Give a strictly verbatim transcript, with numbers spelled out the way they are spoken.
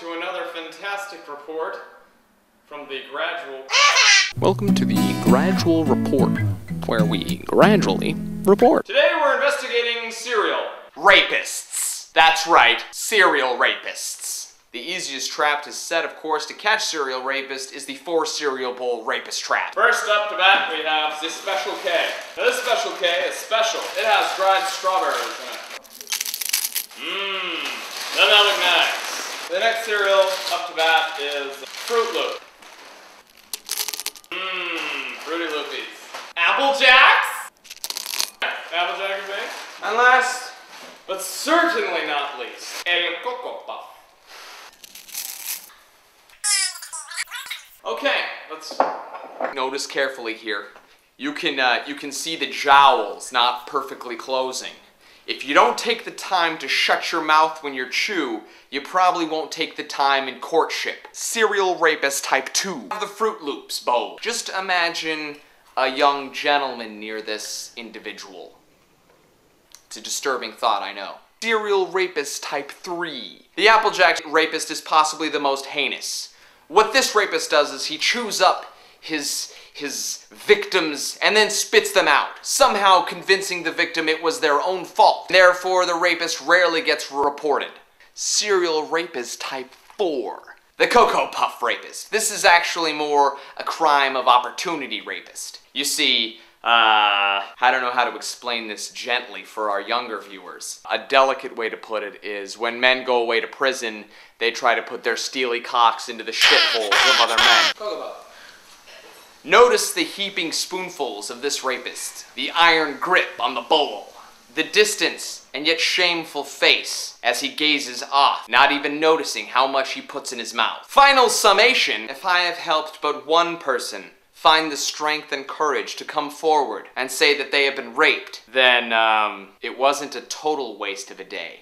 welcome to another fantastic report from the Gradual... Welcome to the Gradual Report, where we gradually report. Today we're investigating serial... rapists. That's right, serial rapists. The easiest trap to set, of course, to catch serial rapists is the four cereal bowl rapist trap. First up to bat we have the Special K. Now this Special K is special. It has dried strawberries in it. Mmm, that sounded nice. The next cereal up to bat is Fruit Loop. Mmm, Fruity Loopies. Apple Jacks? Apple Jack and And last, but certainly not least, a Cocoa Puff. Okay, let's notice carefully here. You can, uh, you can see the jowls not perfectly closing. If you don't take the time to shut your mouth when you chew, you probably won't take the time in courtship. Serial rapist type two. The Froot Loops bowl. Just imagine a young gentleman near this individual. It's a disturbing thought, I know. Serial rapist type three. The Apple Jacks rapist is possibly the most heinous. What this rapist does is he chews up his... his victims, and then spits them out, somehow convincing the victim it was their own fault. Therefore, the rapist rarely gets reported. Serial rapist type four. The Cocoa Puff rapist. This is actually more a crime of opportunity rapist. You see, uh, I don't know how to explain this gently for our younger viewers. A delicate way to put it is when men go away to prison, they try to put their steely cocks into the shitholes of other men. Cocoa Puff. Notice the heaping spoonfuls of this rapist, the iron grip on the bowl, the distance and yet shameful face as he gazes off, not even noticing how much he puts in his mouth. Final summation, if I have helped but one person find the strength and courage to come forward and say that they have been raped, then um, it wasn't a total waste of a day.